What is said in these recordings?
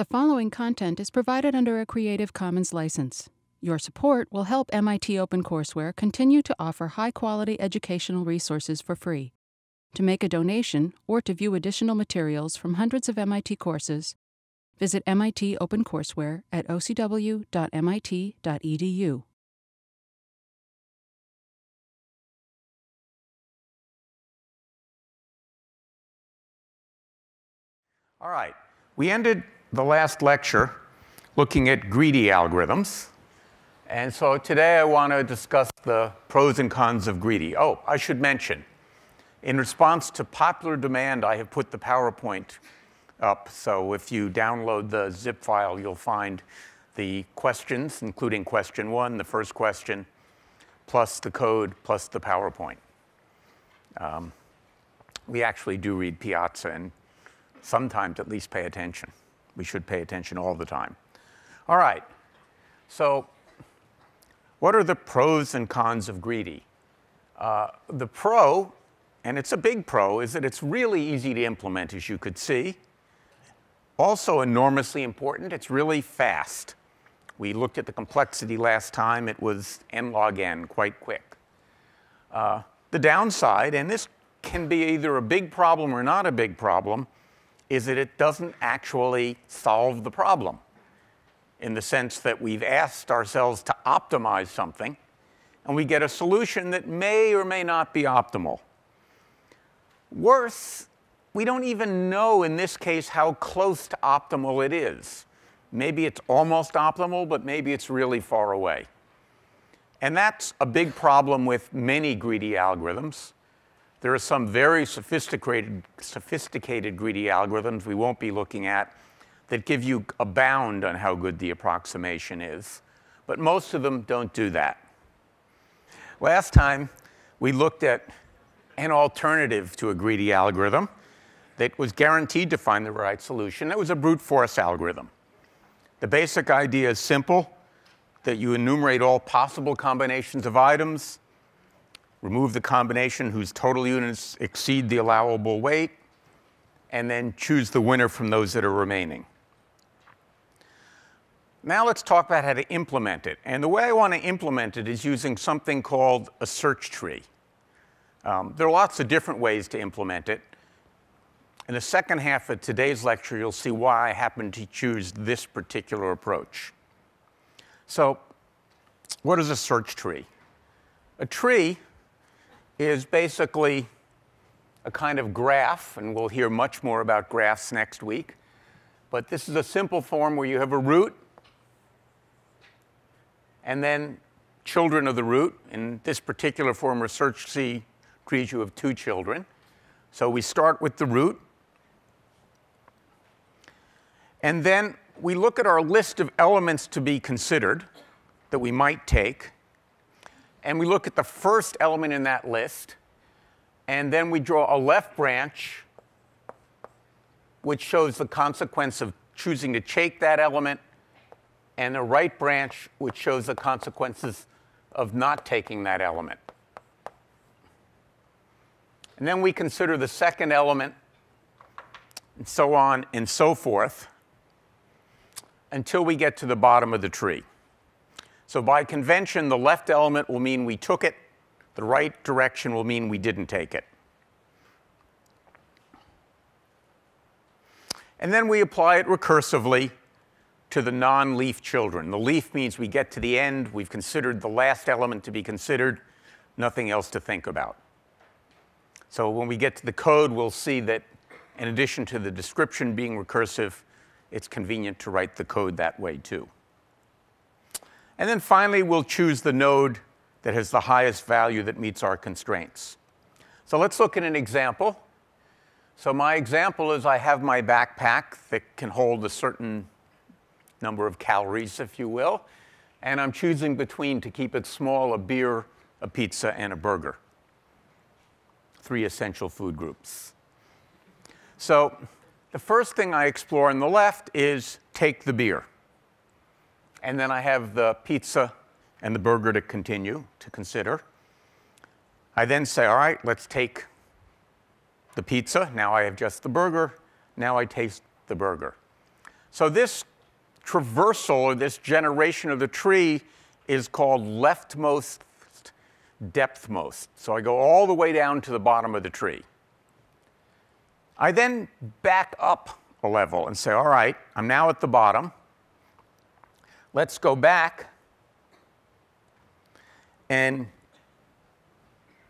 The following content is provided under a Creative Commons license. Your support will help MIT OpenCourseWare continue to offer high-quality educational resources for free. To make a donation or to view additional materials from hundreds of MIT courses, visit MIT OpenCourseWare at ocw.mit.edu. All right, we ended the last lecture looking at greedy algorithms. And so today I want to discuss the pros and cons of greedy. Oh, I should mention, in response to popular demand, I have put the PowerPoint up. So if you download the zip file, you'll find the questions, including question one, the first question, plus the code, plus the PowerPoint. We actually do read Piazza and sometimes at least pay attention. We should pay attention all the time. All right, so what are the pros and cons of greedy? The pro, and it's a big pro, is that it's really easy to implement, as you could see. Also enormously important, it's really fast. We looked at the complexity last time. It was n log n, quite quick. The downside, and this can be either a big problem or not a big problem, is that it doesn't actually solve the problem in the sense that we've asked ourselves to optimize something, and we get a solution that may or may not be optimal. Worse, we don't even know in this case how close to optimal it is. Maybe it's almost optimal, but maybe it's really far away. And that's a big problem with many greedy algorithms. There are some very sophisticated greedy algorithms we won't be looking at that give you a bound on how good the approximation is. But most of them don't do that. Last time, we looked at an alternative to a greedy algorithm that was guaranteed to find the right solution. That was a brute force algorithm. The basic idea is simple, that you enumerate all possible combinations of items, remove the combination whose total units exceed the allowable weight, and then choose the winner from those that are remaining. Now let's talk about how to implement it. And the way I want to implement it is using something called a search tree. There are lots of different ways to implement it. In the second half of today's lecture, you'll see why I happened to choose this particular approach. So what is a search tree? A tree is basically a kind of graph, and we'll hear much more about graphs next week. But this is a simple form where you have a root, and then children of the root. In this particular form of search trees, you have two children. So we start with the root. And then we look at our list of elements to be considered that we might take. And we look at the first element in that list, and then we draw a left branch, which shows the consequence of choosing to take that element, and a right branch, which shows the consequences of not taking that element. And then we consider the second element, and so on and so forth, until we get to the bottom of the tree. So by convention, the left element will mean we took it. The right direction will mean we didn't take it. And then we apply it recursively to the non-leaf children. The leaf means we get to the end. We've considered the last element to be considered, nothing else to think about. So when we get to the code, we'll see that in addition to the description being recursive, it's convenient to write the code that way, too. And then finally, we'll choose the node that has the highest value that meets our constraints. So let's look at an example. So my example is I have my backpack that can hold a certain number of calories, if you will. And I'm choosing between, to keep it small, a beer, a pizza, and a burger. Three essential food groups. So the first thing I explore on the left is take the beer. And then I have the pizza and the burger to continue to consider. I then say, all right, let's take the pizza. Now I have just the burger. Now I taste the burger. So this traversal, or this generation of the tree, is called leftmost, depthmost. So I go all the way down to the bottom of the tree. I then back up a level and say, all right, I'm now at the bottom. Let's go back and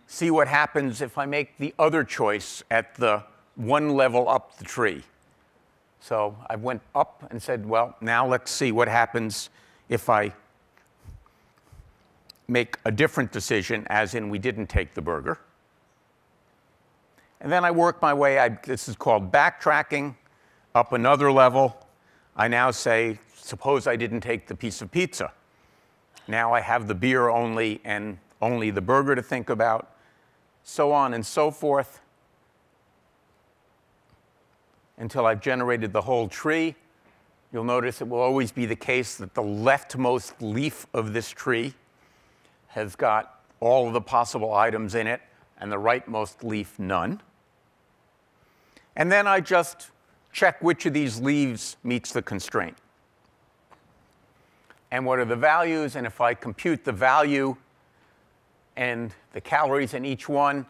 see what happens if I make the other choice at the one level up the tree. So I went up and said, well, now let's see what happens if I make a different decision, as in we didn't take the burger. And then I work my way, this is called backtracking, up another level. I now say, suppose I didn't take the piece of pizza. Now I have the beer only and only the burger to think about, so on and so forth, until I've generated the whole tree. You'll notice it will always be the case that the leftmost leaf of this tree has got all of the possible items in it, and the rightmost leaf none. And then I just check which of these leaves meets the constraint. And what are the values? And if I compute the value and the calories in each one,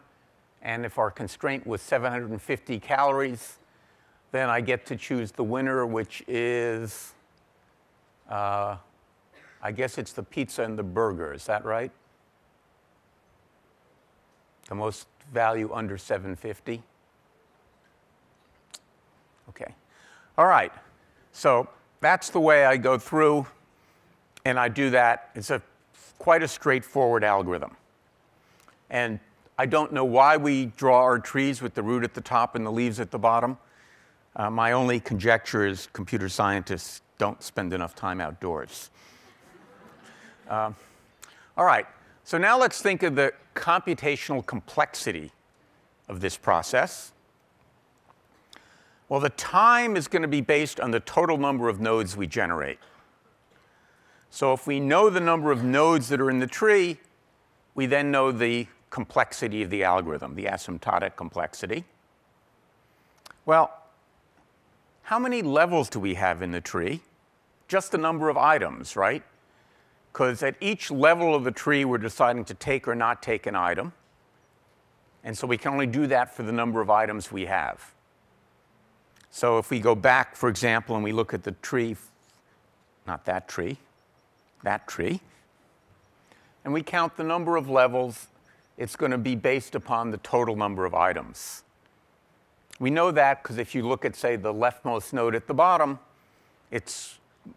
and if our constraint was 750 calories, then I get to choose the winner, which is, I guess it's the pizza and the burger. Is that right? The most value under 750. OK. All right. So that's the way I go through, and I do that. It's quite a straightforward algorithm. And I don't know why we draw our trees with the root at the top and the leaves at the bottom. My only conjecture is computer scientists don't spend enough time outdoors. All right, so now let's think of the computational complexity of this process. Well, the time is going to be based on the total number of nodes we generate. So if we know the number of nodes that are in the tree, we then know the complexity of the algorithm, the asymptotic complexity. Well, how many levels do we have in the tree? Just the number of items, right? Because at each level of the tree, we're deciding to take or not take an item. And so we can only do that for the number of items we have. So if we go back, for example, and we look at the tree, not that tree, that tree, and we count the number of levels, it's going to be based upon the total number of items. We know that because if you look at, say, the leftmost node at the bottom,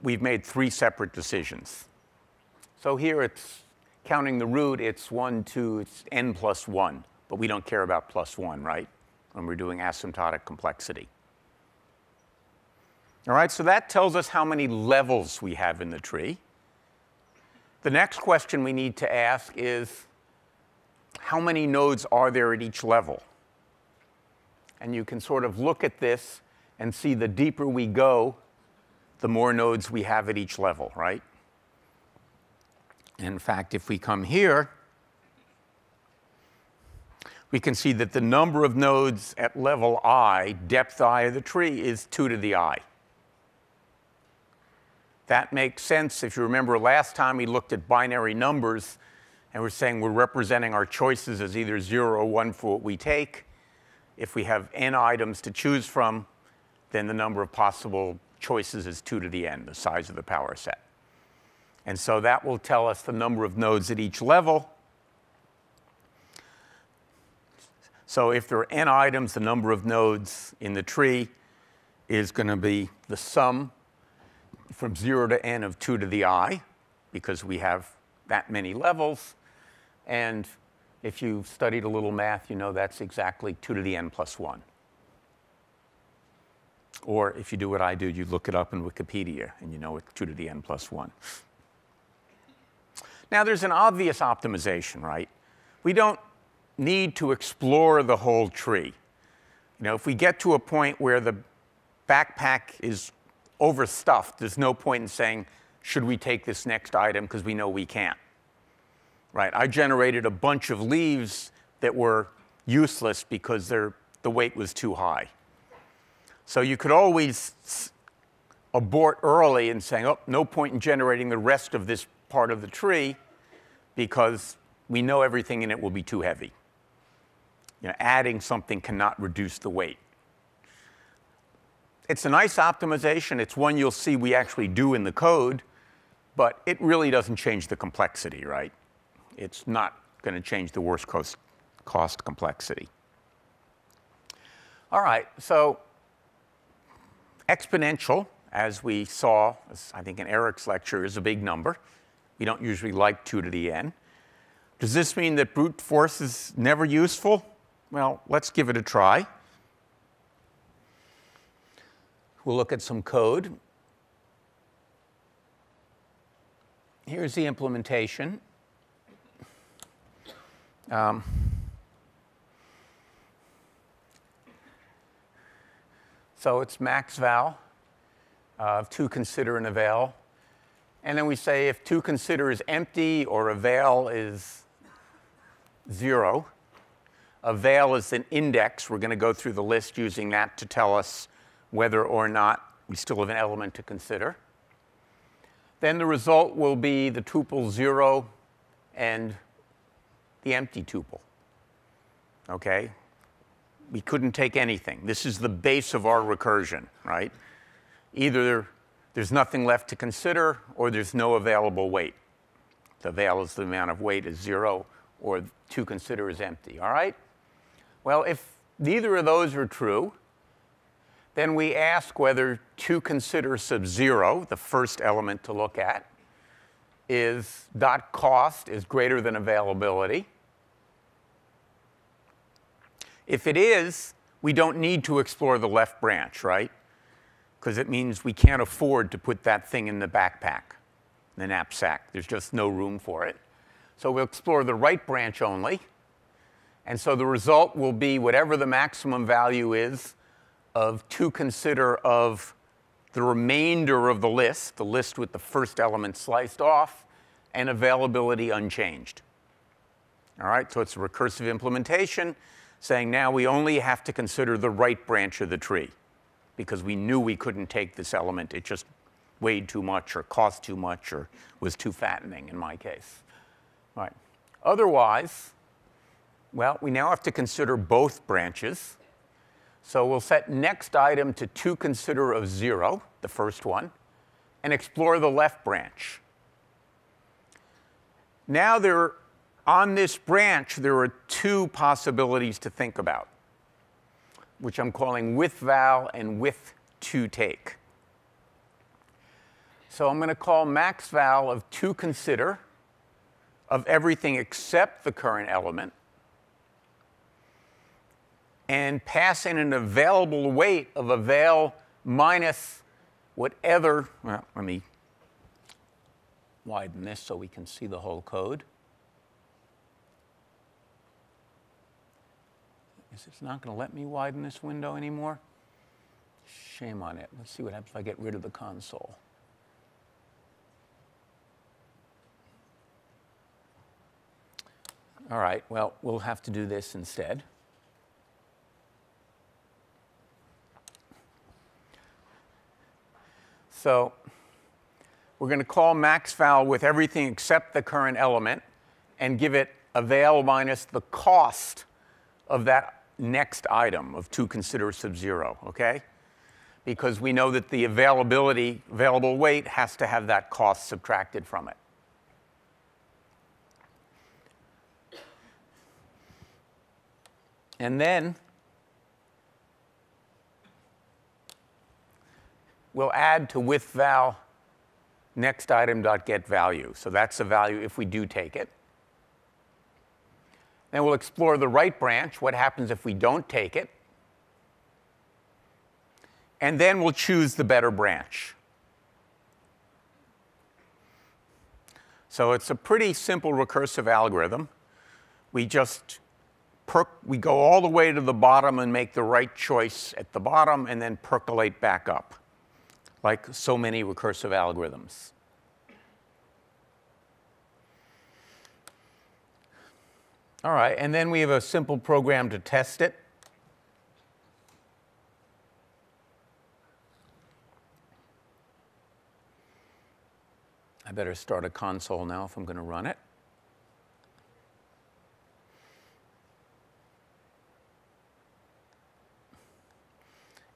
we've made three separate decisions. So here it's counting the root. It's 1, 2, it's n plus 1. But we don't care about plus 1, right, when we're doing asymptotic complexity. All right, so that tells us how many levels we have in the tree. The next question we need to ask is, how many nodes are there at each level? And you can sort of look at this and see the deeper we go, the more nodes we have at each level, right? In fact, if we come here, we can see that the number of nodes at level I, depth I of the tree, is 2 to the I. That makes sense. If you remember last time, we looked at binary numbers, and we're saying we're representing our choices as either 0 or 1 for what we take. If we have n items to choose from, then the number of possible choices is 2 to the n, the size of the power set. And so that will tell us the number of nodes at each level. So if there are n items, the number of nodes in the tree is going to be the sum from 0 to n of 2 to the I, because we have that many levels. And if you've studied a little math, you know that's exactly 2 to the n plus 1. Or if you do what I do, you look it up in Wikipedia, and you know it's 2 to the n plus 1. Now, there's an obvious optimization, right? We don't need to explore the whole tree. You know, if we get to a point where the backpack is overstuffed, there's no point in saying, should we take this next item, because we know we can't. Right, I generated a bunch of leaves that were useless because the weight was too high. So you could always abort early and saying, oh, no point in generating the rest of this part of the tree because we know everything in it will be too heavy. You know, adding something cannot reduce the weight. It's a nice optimization. It's one you'll see we actually do in the code, but it really doesn't change the complexity, right? It's not going to change the worst cost complexity. All right, so exponential, as we saw, as I think in Eric's lecture, is a big number. We don't usually like 2 to the n. Does this mean that brute force is never useful? Well, let's give it a try. We'll look at some code. Here's the implementation. So it's max val of to consider and avail. And then we say if to consider is empty or avail is 0, avail is an index. We're going to go through the list using that to tell us whether or not we still have an element to consider. Then the result will be the tuple 0 and the empty tuple. Okay? We couldn't take anything. This is the base of our recursion, right? Either there's nothing left to consider or there's no available weight. The avail is the amount of weight is 0 or to consider is empty, all right? Well, if neither of those are true, then we ask whether to consider sub 0, the first element to look at, is dot cost is greater than availability. If it is, we don't need to explore the left branch, right? Because it means we can't afford to put that thing in the backpack, the knapsack. There's just no room for it. So we'll explore the right branch only. And so the result will be whatever the maximum value is of to consider of the remainder of the list with the first element sliced off, and availability unchanged. All right, so it's a recursive implementation saying now we only have to consider the right branch of the tree because we knew we couldn't take this element. It just weighed too much or cost too much or was too fattening in my case. All right. Otherwise, well, we now have to consider both branches. So we'll set next item to to consider of 0, the first one, and explore the left branch. Now there, on this branch, there are two possibilities to think about, which I'm calling with val and with to take. So I'm going to call max val of to consider of everything except the current element, and pass in an available weight of avail minus whatever. Well, let me widen this so we can see the whole code. Is it not going to let me widen this window anymore? Shame on it. Let's see what happens if I get rid of the console. All right, well, we'll have to do this instead. So we're going to call max val with everything except the current element and give it avail minus the cost of that next item of to consider sub 0, okay? Because we know that the availability, available weight has to have that cost subtracted from it. And then we'll add to with val next item dot get value. So that's the value if we do take it. Then we'll explore the right branch, what happens if we don't take it. And then we'll choose the better branch. So it's a pretty simple recursive algorithm. We just we go all the way to the bottom and make the right choice at the bottom and then percolate back up, like so many recursive algorithms. All right, and then we have a simple program to test it. I better start a console now if I'm going to run it.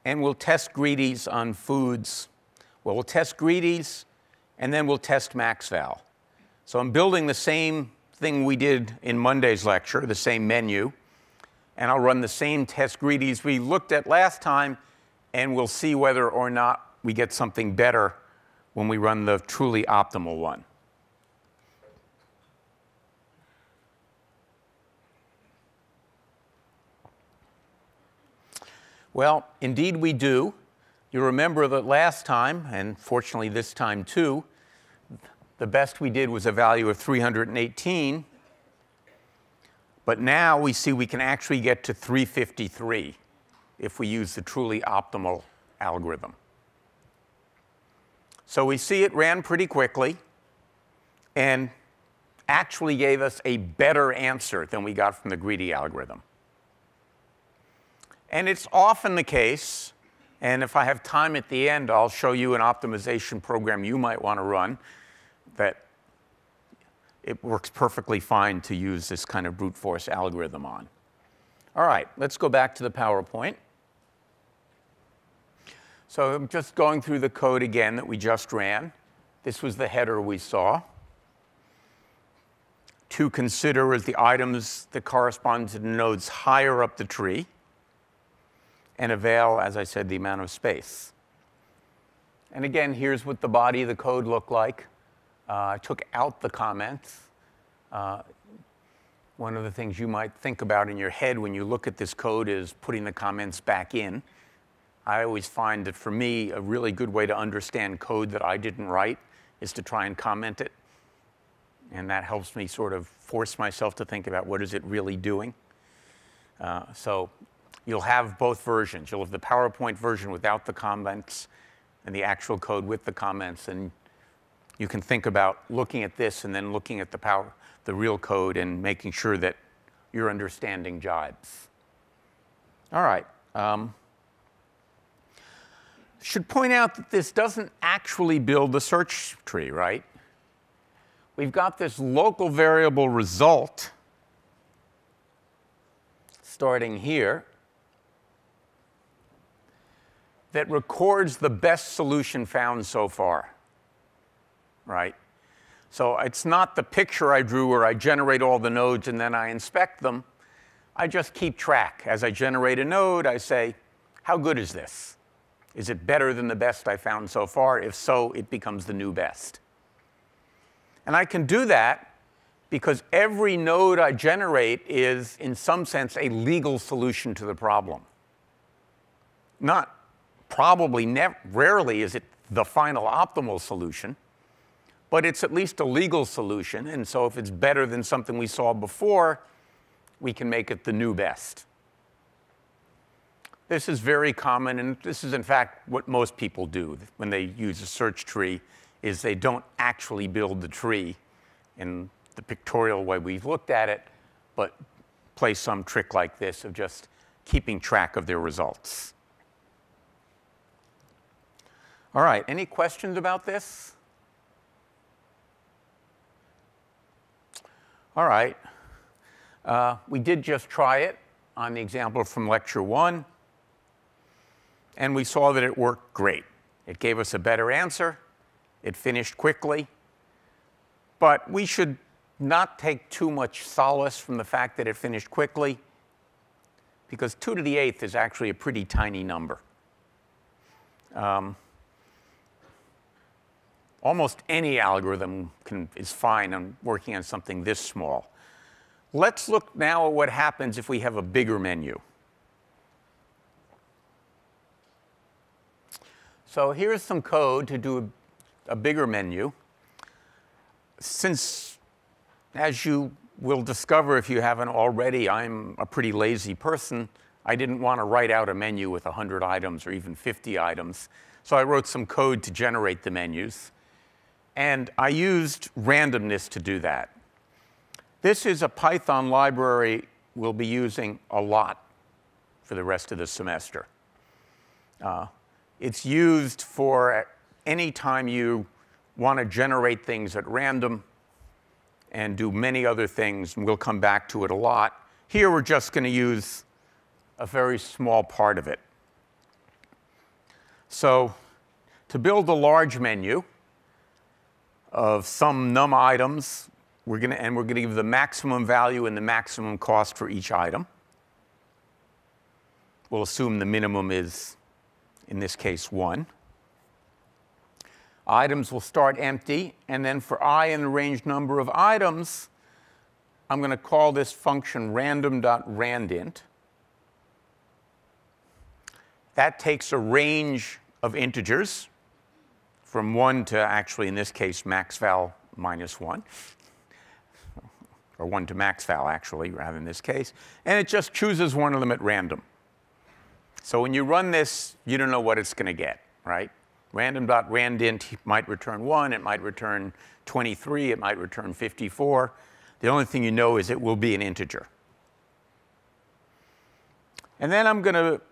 And we'll test Greedy's on foods. Well, we'll test Greedy's, and then we'll test MaxVal. So I'm building the same thing we did in Monday's lecture, the same menu. And I'll run the same test Greedy's we looked at last time, and we'll see whether or not we get something better when we run the truly optimal one. Well, indeed we do. You remember that last time, and fortunately this time too, the best we did was a value of 318. But now we see we can actually get to 353 if we use the truly optimal algorithm. So we see it ran pretty quickly and actually gave us a better answer than we got from the Greedy algorithm. And it's often the case, and if I have time at the end, I'll show you an optimization program you might want to run that it works perfectly fine to use this kind of brute force algorithm on. All right, let's go back to the PowerPoint. So I'm just going through the code again that we just ran. This was the header we saw. To consider as the items that correspond to the nodes higher up the tree. And avail, as I said, the amount of space. And again, here's what the body of the code looked like. I took out the comments. One of the things you might think about in your head when you look at this code is putting the comments back in. I always find that for me, a really good way to understand code that I didn't write is to try and comment it. And that helps me sort of force myself to think about what is it really doing. So you'll have both versions. You'll have the PowerPoint version without the comments and the actual code with the comments. And you can think about looking at this and then looking at the real code and making sure that your understanding jibes. All right. Should point out that this doesn't actually build the search tree, right? We've got this local variable result starting here that records the best solution found so far, right? So it's not the picture I drew where I generate all the nodes and then I inspect them. I just keep track. As I generate a node, I say, how good is this? Is it better than the best I found so far? If so, it becomes the new best. And I can do that because every node I generate is, in some sense, a legal solution to the problem. Not probably rarely is it the final optimal solution, but it's at least a legal solution. And so if it's better than something we saw before, we can make it the new best. This is very common, and this is, in fact, what most people do when they use a search tree, is they don't actually build the tree in the pictorial way we've looked at it, but play some trick like this of just keeping track of their results. All right, any questions about this? All right, we did just try it on the example from lecture 1, and we saw that it worked great. It gave us a better answer, it finished quickly, but we should not take too much solace from the fact that it finished quickly, because 2⁸ is actually a pretty tiny number. Almost any algorithm is fine on working on something this small. Let's look now at what happens if we have a bigger menu. So here's some code to do a bigger menu. Since, as you will discover if you haven't already, I'm a pretty lazy person, I didn't want to write out a menu with 100 items or even 50 items. So I wrote some code to generate the menus. And I used randomness to do that. This is a Python library we'll be using a lot for the rest of the semester. It's used for any time you want to generate things at random and do many other things, and we'll come back to it a lot. Here we're just going to use a very small part of it. So to build a large menu of some num items, we're going to give the maximum value and the maximum cost for each item. We'll assume the minimum is, in this case, 1. Items will start empty, and then for I in the range number of items, I'm going to call this function random.randInt. That takes a range of integers from 1 to, actually in this case, maxVal minus 1, or 1 to maxVal, actually, rather in this case, and it just chooses one of them at random. So when you run this, you don't know what it's going to get, right? Random.randInt might return 1, it might return 23, it might return 54. The only thing you know is it will be an integer. And then I'm going to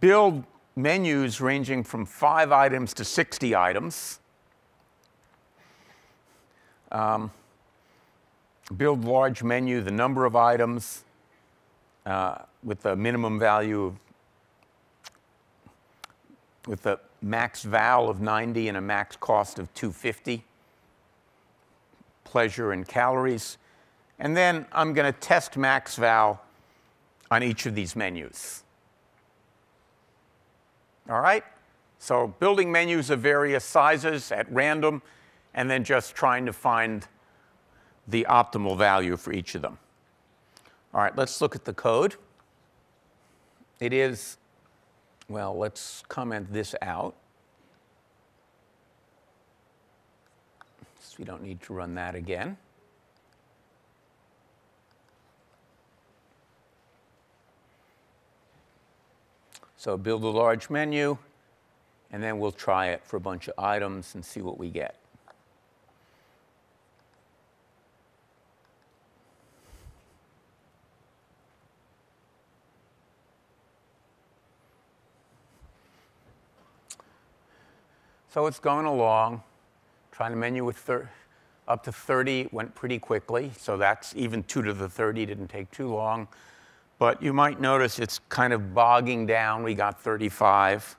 build menus ranging from 5 items to 60 items. Build large menu, the number of items with the minimum value of, with the max val of 90 and a max cost of 250, pleasure and calories. And then I'm going to test max val on each of these menus. All right? So building menus of various sizes at random, and then just trying to find the optimal value for each of them. All right, let's look at the code. It is, well, let's comment this out. So we don't need to run that again. So build a large menu, and then we'll try it for a bunch of items and see what we get. So it's going along, trying to menu with up to 30 went pretty quickly. So that's even 2 to the 30 didn't take too long. But you might notice it's kind of bogging down. We got 35.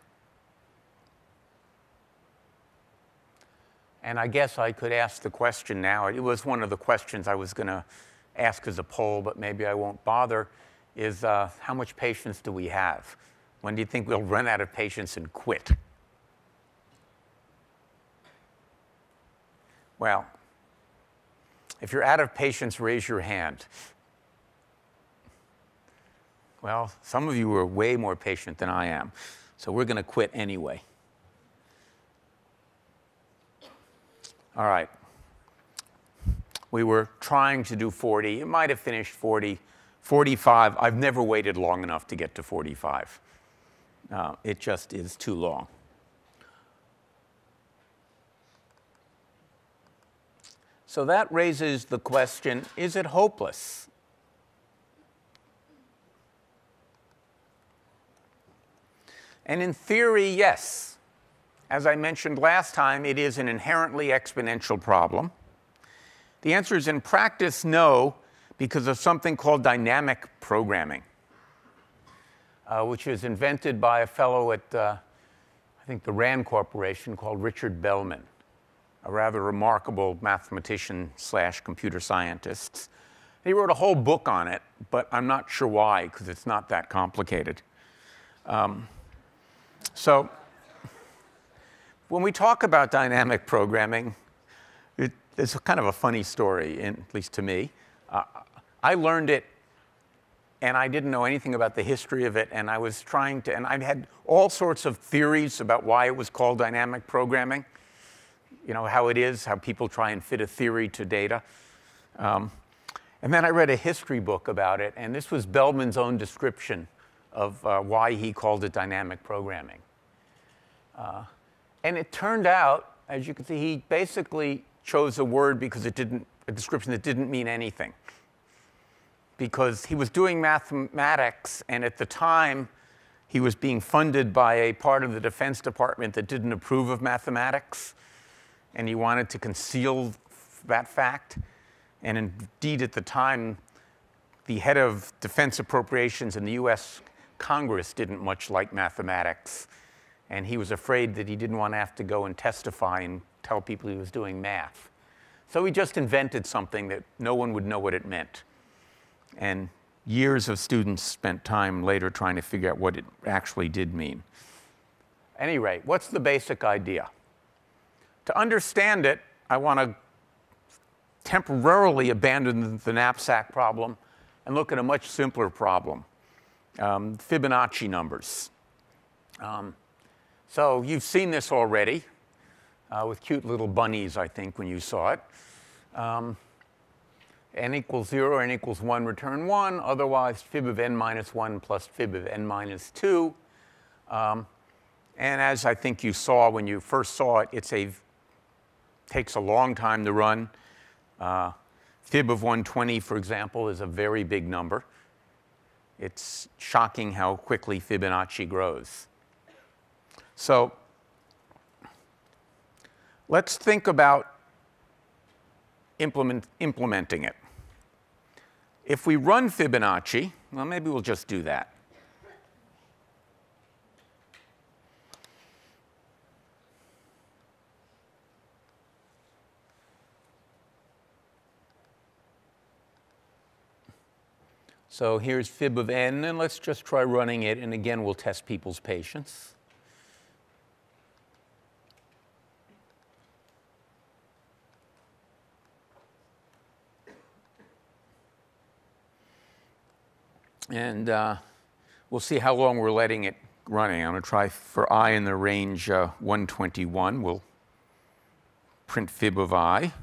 And I guess I could ask the question now. It was one of the questions I was going to ask as a poll, but maybe I won't bother, is how much patience do we have? When do you think we'll run out of patience and quit? Well, if you're out of patience, raise your hand. Well, some of you are way more patient than I am, so we're going to quit anyway. All right. We were trying to do 40. It might have finished 40, 45. I've never waited long enough to get to 45. It just is too long. So that raises the question, is it hopeless? And in theory, yes. As I mentioned last time, it is an inherently exponential problem. The answer is in practice, no, because of something called dynamic programming, which is invented by a fellow at, I think, the RAND Corporation called Richard Bellman, a rather remarkable mathematician / computer scientist. He wrote a whole book on it, but I'm not sure why, because it's not that complicated. So when we talk about dynamic programming, it's kind of a funny story, at least to me. I learned it, and I didn't know anything about the history of it, and I was trying to, and I had all sorts of theories about why it was called dynamic programming. You know, how it is, how people try and fit a theory to data. And then I read a history book about it, and this was Bellman's own description of why he called it dynamic programming. And it turned out, as you can see, he basically chose a word because it didn't, a description that didn't mean anything. Because he was doing mathematics, and at the time, he was being funded by a part of the Defense Department that didn't approve of mathematics. and he wanted to conceal that fact. And indeed, at the time, the head of defense appropriations in the US Congress didn't much like mathematics. And he was afraid that he didn't want to have to go and testify and tell people he was doing math. So he just invented something that no one would know what it meant. And years of students spent time later trying to figure out what it actually did mean. At any rate, what's the basic idea? To understand it, I want to temporarily abandon the knapsack problem and look at a much simpler problem, Fibonacci numbers. So you've seen this already with cute little bunnies, I think, when you saw it. N equals 0, n equals 1, return 1. Otherwise, fib of n minus 1 plus fib of n minus 2. And as I think you saw when you first saw it, it's takes a long time to run. Fib of 120, for example, is a very big number. It's shocking how quickly Fibonacci grows. So let's think about implementing it. If we run Fibonacci, well, maybe we'll just do that. So here's fib of n, and let's just try running it, and again, we'll test people's patience. And we'll see how long we're letting it running. I'm going to try for I in the range 121. We'll print fib of I.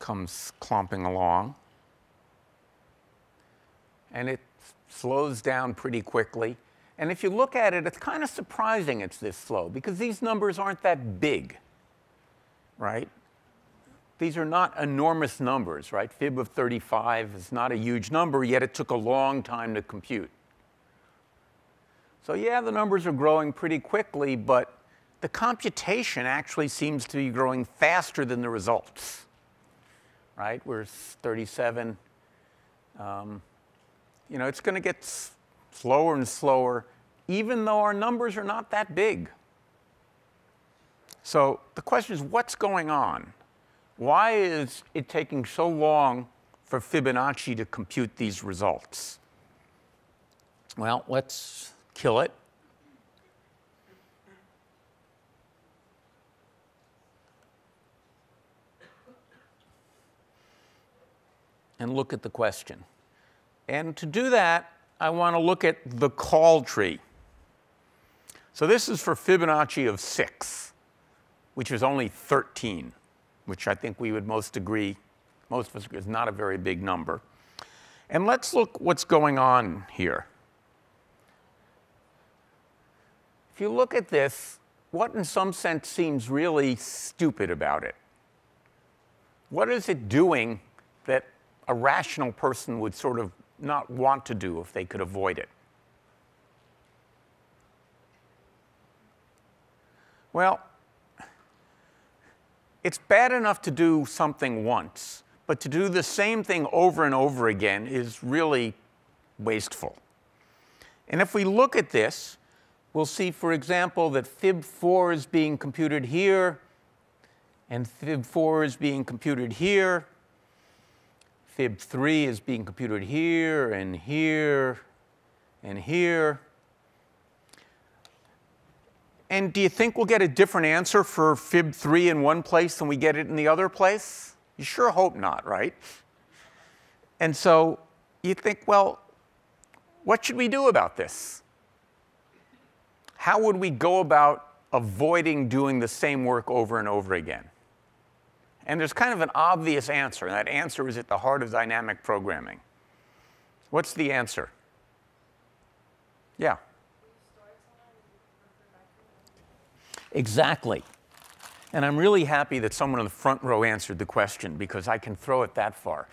Comes clomping along. And it slows down pretty quickly. And if you look at it, it's kind of surprising it's this slow, because these numbers aren't that big, right? These are not enormous numbers, right? Fib of 35 is not a huge number, yet it took a long time to compute. So yeah, the numbers are growing pretty quickly, but the computation actually seems to be growing faster than the results. Right? We're 37. You know, it's going to get slower and slower, even though our numbers are not that big. So the question is, what's going on? Why is it taking so long for Fibonacci to compute these results? Well, let's kill it. And look at the question. And to do that, I want to look at the call tree. So this is for Fibonacci of 6, which is only 13, which I think we would most of us agree is not a very big number. And let's look what's going on here. If you look at this, what in some sense seems really stupid about it? What is it doing that a rational person would sort of not want to do if they could avoid it? Well, it's bad enough to do something once, but to do the same thing over and over again is really wasteful. And if we look at this, we'll see, for example, that fib 4 is being computed here, and fib 4 is being computed here. Fib 3 is being computed here, and here, and here. And do you think we'll get a different answer for fib 3 in one place than we get it in the other place? You sure hope not, right? And so you think, well, what should we do about this? How would we go about avoiding doing the same work over and over again? And there's kind of an obvious answer, and that answer is at the heart of dynamic programming. What's the answer? Yeah. Exactly. And I'm really happy that someone in the front row answered the question, because I can throw it that far.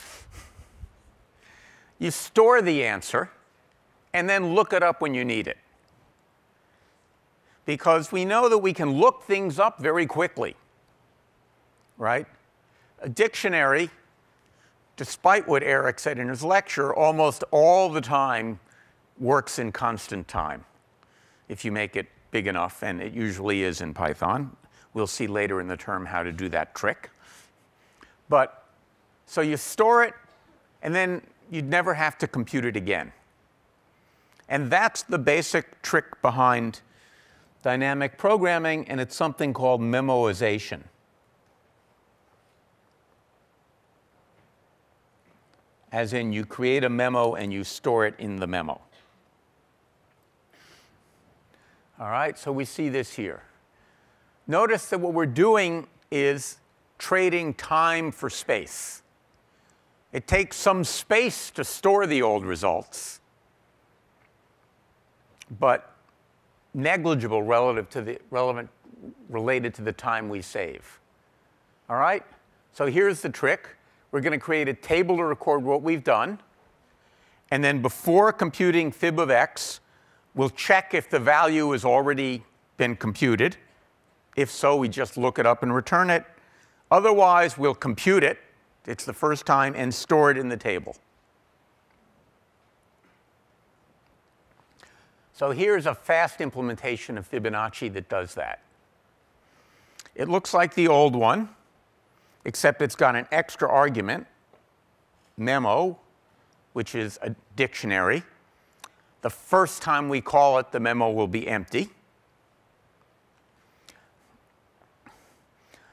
You store the answer and then look it up when you need it. Because we know that we can look things up very quickly, right? A dictionary, despite what Eric said in his lecture, almost all the time works in constant time, if you make it big enough, and it usually is in Python. We'll see later in the term how to do that trick. But so you store it, and then you'd never have to compute it again. And that's the basic trick behind dynamic programming, and it's something called memoization. As in, you create a memo and you store it in the memo. All right, so we see this here. Notice that what we're doing is trading time for space. It takes some space to store the old results, but negligible relative to the related to the time we save. All right? So here's the trick. We're going to create a table to record what we've done. And then before computing fib of x, we'll check if the value has already been computed. If so, we just look it up and return it. Otherwise, we'll compute it. It's the first time, and store it in the table. So here's a fast implementation of Fibonacci that does that. It looks like the old one, except it's got an extra argument, memo, which is a dictionary. The first time we call it, the memo will be empty.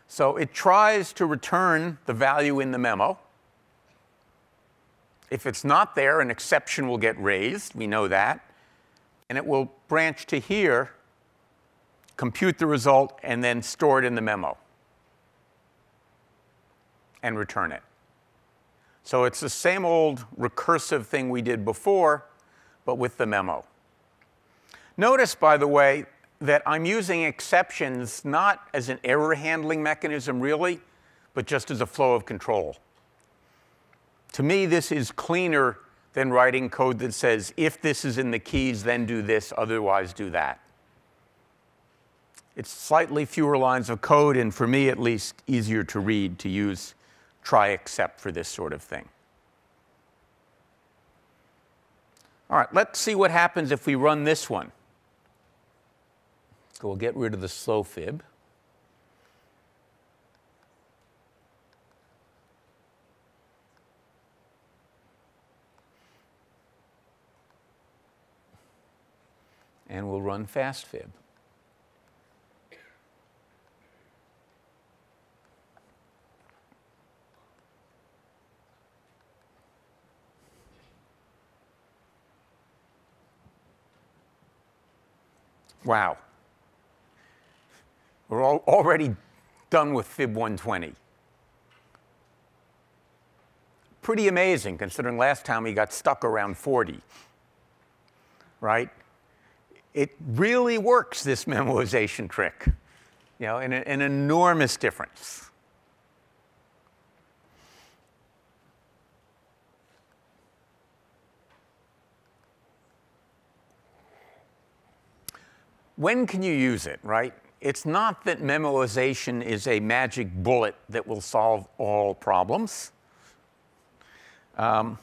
So it tries to return the value in the memo. If it's not there, an exception will get raised. We know that. And it will branch to here, compute the result, and then store it in the memo and return it. So it's the same old recursive thing we did before, but with the memo. Notice, by the way, that I'm using exceptions not as an error handling mechanism, really, but just as a flow of control. To me, this is cleaner than writing code that says, if this is in the keys, then do this, otherwise do that. It's slightly fewer lines of code, and for me at least, easier to read, to use try except for this sort of thing. All right, let's see what happens if we run this one. So we'll get rid of the slow fib. And we'll run fast fib. Wow. We're already done with fib 120. Pretty amazing, considering last time we got stuck around 40, right? It really works, this memoization trick, you know, an enormous difference. When can you use it, right? It's not that memoization is a magic bullet that will solve all problems. You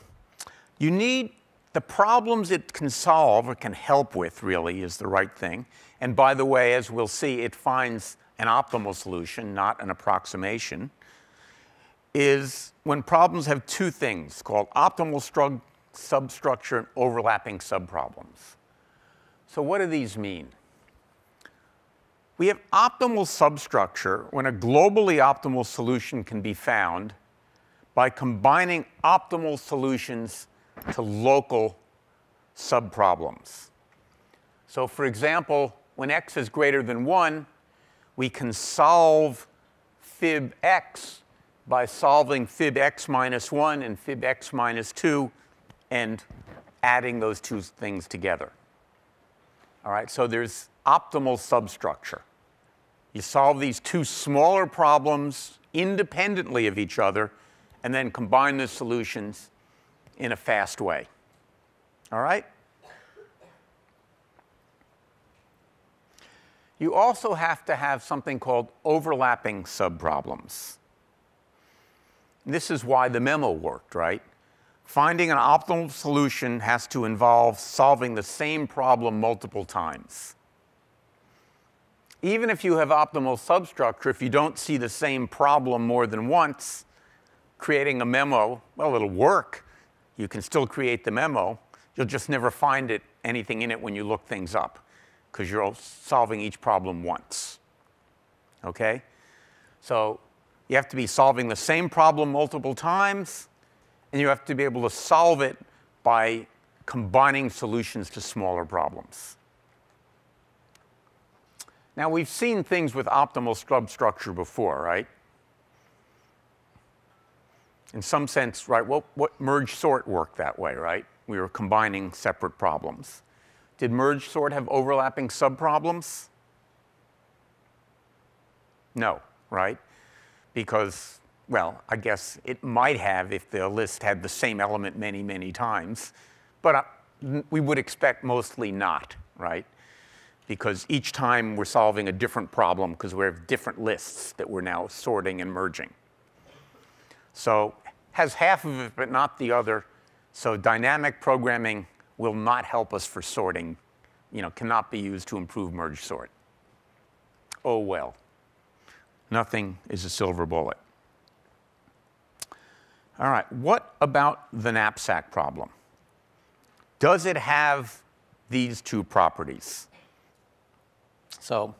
need the problems it can solve, or can help with, really, is the right thing. And by the way, as we'll see, it finds an optimal solution, not an approximation, is when problems have two things called optimal substructure and overlapping subproblems. So what do these mean? We have optimal substructure when a globally optimal solution can be found by combining optimal solutions to local subproblems. So for example, when x is greater than 1, we can solve fib x by solving fib x minus 1 and fib x minus 2 and adding those two things together. All right, so there's optimal substructure. You solve these two smaller problems independently of each other and then combine the solutions in a fast way. All right? you also have to have something called overlapping subproblems. This is why the memo worked, right? Finding an optimal solution has to involve solving the same problem multiple times. Even if you have optimal substructure, if you don't see the same problem more than once, creating a memo, well, it'll work. You can still create the memo. You'll just never find it, anything in it when you look things up, because you're solving each problem once. Okay? So you have to be solving the same problem multiple times, and you have to be able to solve it by combining solutions to smaller problems. Now, we've seen things with optimal substructure before, right? In some sense, right, what merge sort worked that way, right? We were combining separate problems. Did merge sort have overlapping subproblems? No, right? Because, well, I guess it might have if the list had the same element many, many times. But we would expect mostly not, right? Because each time we're solving a different problem because we have different lists that we're now sorting and merging. So has half of it but not the other. So dynamic programming will not help us for sorting, you know, cannot be used to improve merge sort. Oh well, nothing is a silver bullet. All right, what about the knapsack problem? Does it have these two properties? So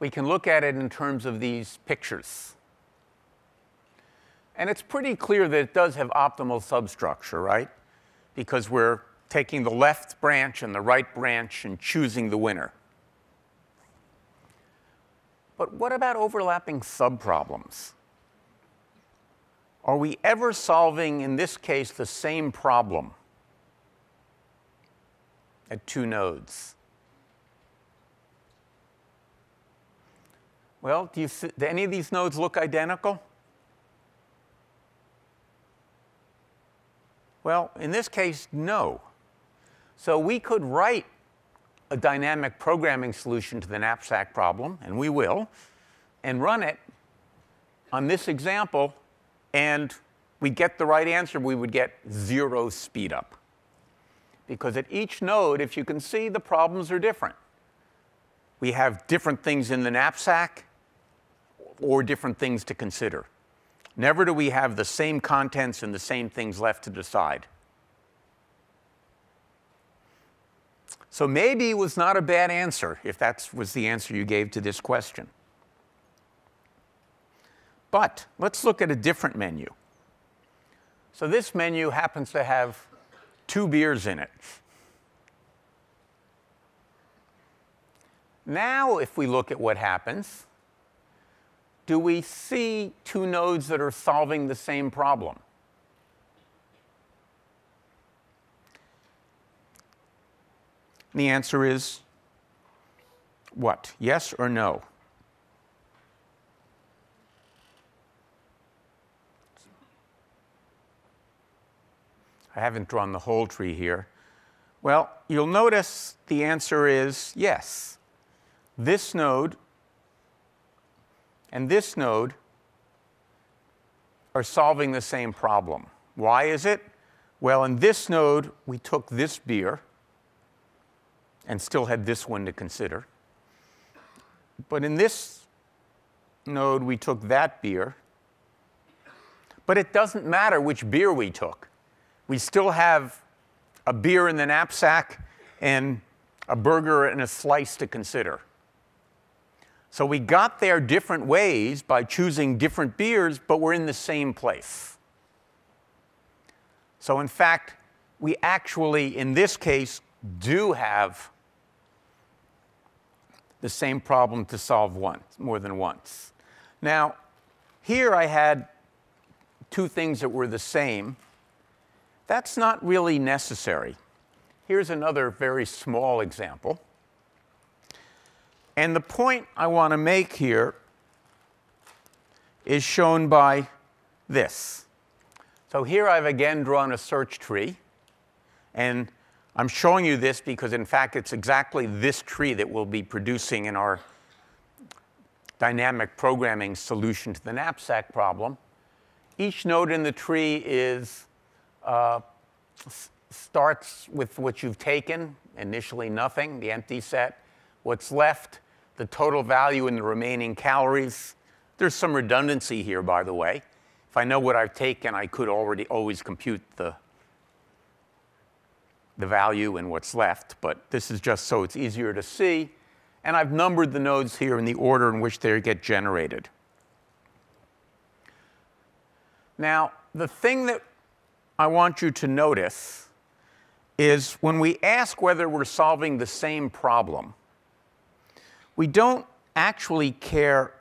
we can look at it in terms of these pictures. And it's pretty clear that it does have optimal substructure, right? Because we're taking the left branch and the right branch and choosing the winner. But what about overlapping subproblems? Are we ever solving, in this case, the same problem at two nodes? Well, do any of these nodes look identical? Well, in this case, no. So we could write a dynamic programming solution to the knapsack problem, and we will, and run it on this example, and we get the right answer. We would get zero speed up. Because at each node, if you can see, the problems are different. We have different things in the knapsack or different things to consider. Never do we have the same contents and the same things left to decide. So maybe it was not a bad answer if that was the answer you gave to this question. But let's look at a different menu. So this menu happens to have 2 beers in it. Now, if we look at what happens, do we see 2 nodes that are solving the same problem? And the answer is what? Yes or no? I haven't drawn the whole tree here. Well, you'll notice the answer is yes. This node and this node are solving the same problem. Why is it? Well, in this node, we took this beer and still had this one to consider. But in this node, we took that beer. But it doesn't matter which beer we took. We still have a beer in the knapsack and a burger and a slice to consider. So we got there different ways by choosing different beers, but we're in the same place. So in fact, we actually, in this case, do have the same problem to solve once, more than once. Now, here I had 2 things that were the same. That's not really necessary. Here's another very small example. And the point I want to make here is shown by this. So here I've again drawn a search tree. And I'm showing you this because, in fact, it's exactly this tree that we'll be producing in our dynamic programming solution to the knapsack problem. Each node in the tree is, starts with what you've taken, initially nothing, the empty set, what's left, the total value in the remaining calories. There's some redundancy here, by the way. If I know what I've taken, I could already always compute the value and what's left, but this is just so it's easier to see. And I've numbered the nodes here in the order in which they get generated. Now, the thing that I want you to notice is when we ask whether we're solving the same problem, we don't actually care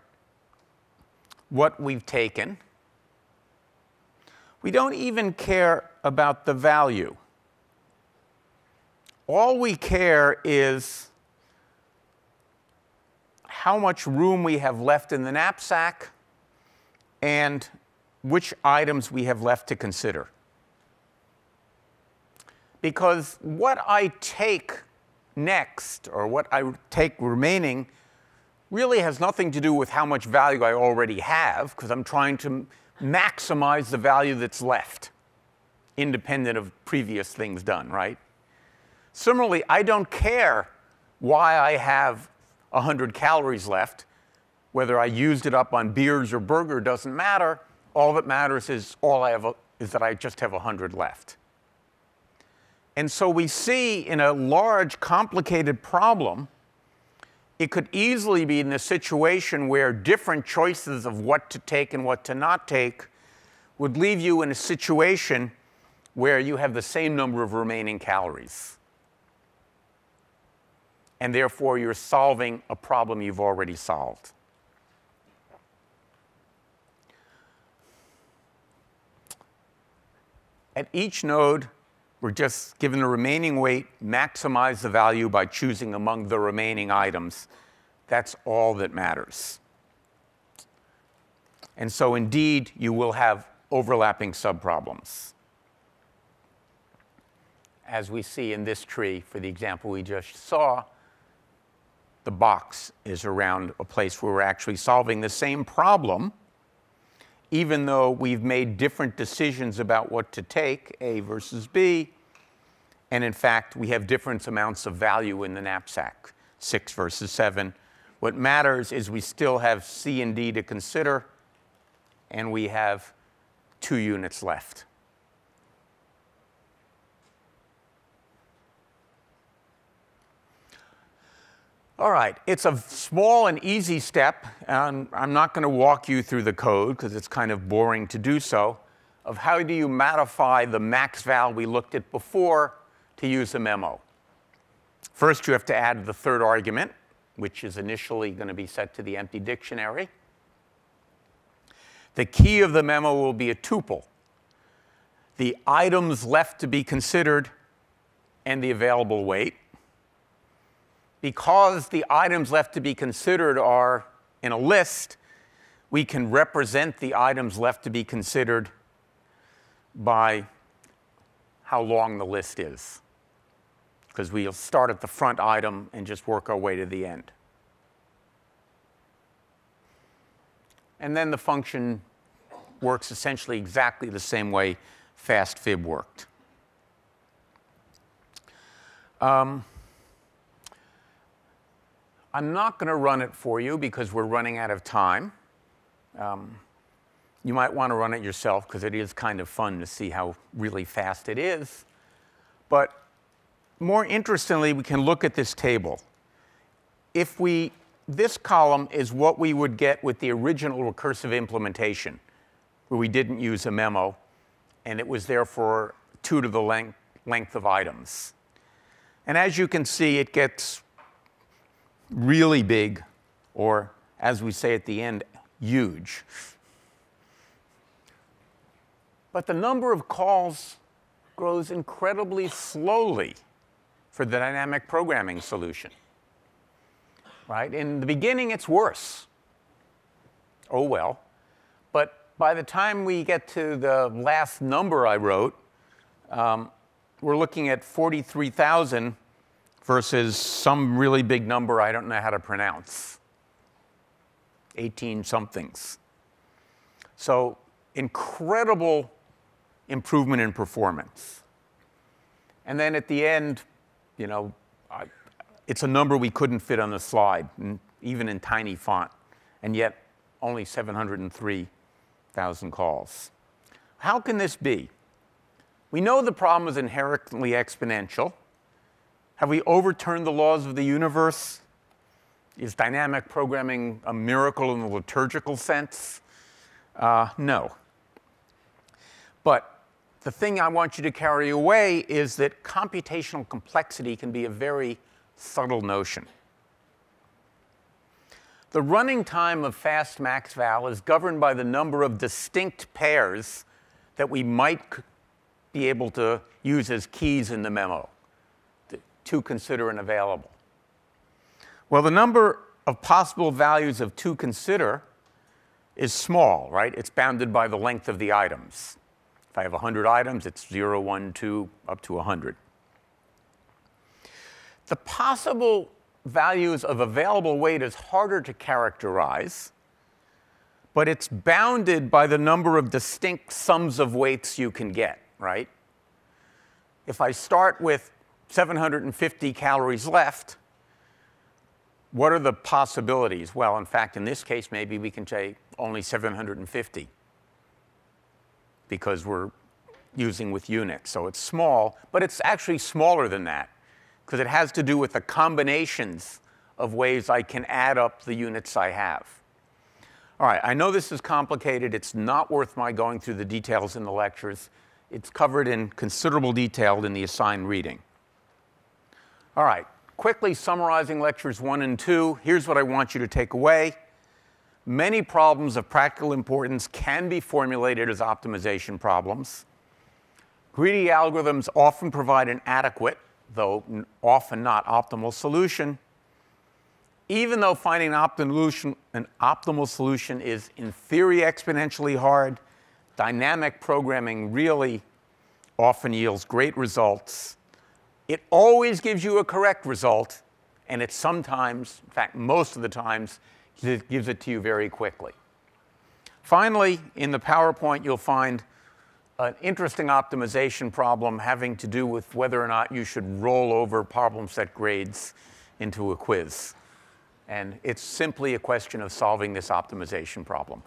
what we've taken. We don't even care about the value. All we care is how much room we have left in the knapsack and which items we have left to consider. Because what I take next, or what I take remaining, really has nothing to do with how much value I already have, because I'm trying to maximize the value that's left, independent of previous things done, right? Similarly, I don't care why I have 100 calories left. Whether I used it up on beers or burger doesn't matter. All that matters is all I have is that I just have 100 left. And so we see in a large, complicated problem, it could easily be in the situation where different choices of what to take and what to not take would leave you in a situation where you have the same number of remaining calories. And therefore, you're solving a problem you've already solved. At each node, we're just given the remaining weight, maximize the value by choosing among the remaining items. That's all that matters. And so indeed, you will have overlapping subproblems, as we see in this tree for the example we just saw. The box is around a place where we're actually solving the same problem, even though we've made different decisions about what to take, A versus B. And in fact, we have different amounts of value in the knapsack, 6 versus 7. What matters is we still have C and D to consider, and we have 2 units left. All right, it's a small and easy step, and I'm not going to walk you through the code because it's kind of boring to do so, of how do you modify the max val we looked at before to use a memo. First, you have to add the third argument, which is initially going to be set to the empty dictionary. The key of the memo will be a tuple, the items left to be considered, and the available weight. Because the items left to be considered are in a list, we can represent the items left to be considered by how long the list is, because we'll start at the front item and just work our way to the end. And then the function works essentially exactly the same way FastFib worked. I'm not going to run it for you because we're running out of time. You might want to run it yourself because it is kind of fun to see how really fast it is. But more interestingly, we can look at this table. If we, this column is what we would get with the original recursive implementation, where we didn't use a memo, and it was therefore 2 to the length of items. And as you can see, it gets really big, or as we say at the end, huge. But the number of calls grows incredibly slowly for the dynamic programming solution, right? In the beginning, it's worse. Oh, well. But by the time we get to the last number I wrote, we're looking at 43,000 versus some really big number I don't know how to pronounce, 18-somethings. So incredible improvement in performance. And then at the end, you know, it's a number we couldn't fit on the slide, even in tiny font, and yet only 703,000 calls. How can this be? We know the problem is inherently exponential. Have we overturned the laws of the universe? Is dynamic programming a miracle in the liturgical sense? No. But the thing I want you to carry away is that computational complexity can be a very subtle notion. The running time of fast max_val is governed by the number of distinct pairs that we might be able to use as keys in the memo to consider and available. Well, the number of possible values of to consider is small, right? It's bounded by the length of the items. If I have 100 items, it's 0, 1, 2, up to 100. The possible values of available weight is harder to characterize, but it's bounded by the number of distinct sums of weights you can get, right? If I start with 750 calories left, what are the possibilities? Well, in fact, in this case, maybe we can say only 750 because we're using with units. So it's small, but it's actually smaller than that because it has to do with the combinations of ways I can add up the units I have. All right, I know this is complicated. It's not worth my going through the details in the lectures. It's covered in considerable detail in the assigned reading. All right. Quickly summarizing lectures 1 and 2, here's what I want you to take away. Many problems of practical importance can be formulated as optimization problems. Greedy algorithms often provide an adequate, though often not optimal, solution. Even though finding an optimal solution is in theory exponentially hard, dynamic programming really often yields great results. It always gives you a correct result, and it sometimes, in fact, most of the times, it gives it to you very quickly. Finally, in the PowerPoint, you'll find an interesting optimization problem having to do with whether or not you should roll over problem set grades into a quiz. And it's simply a question of solving this optimization problem.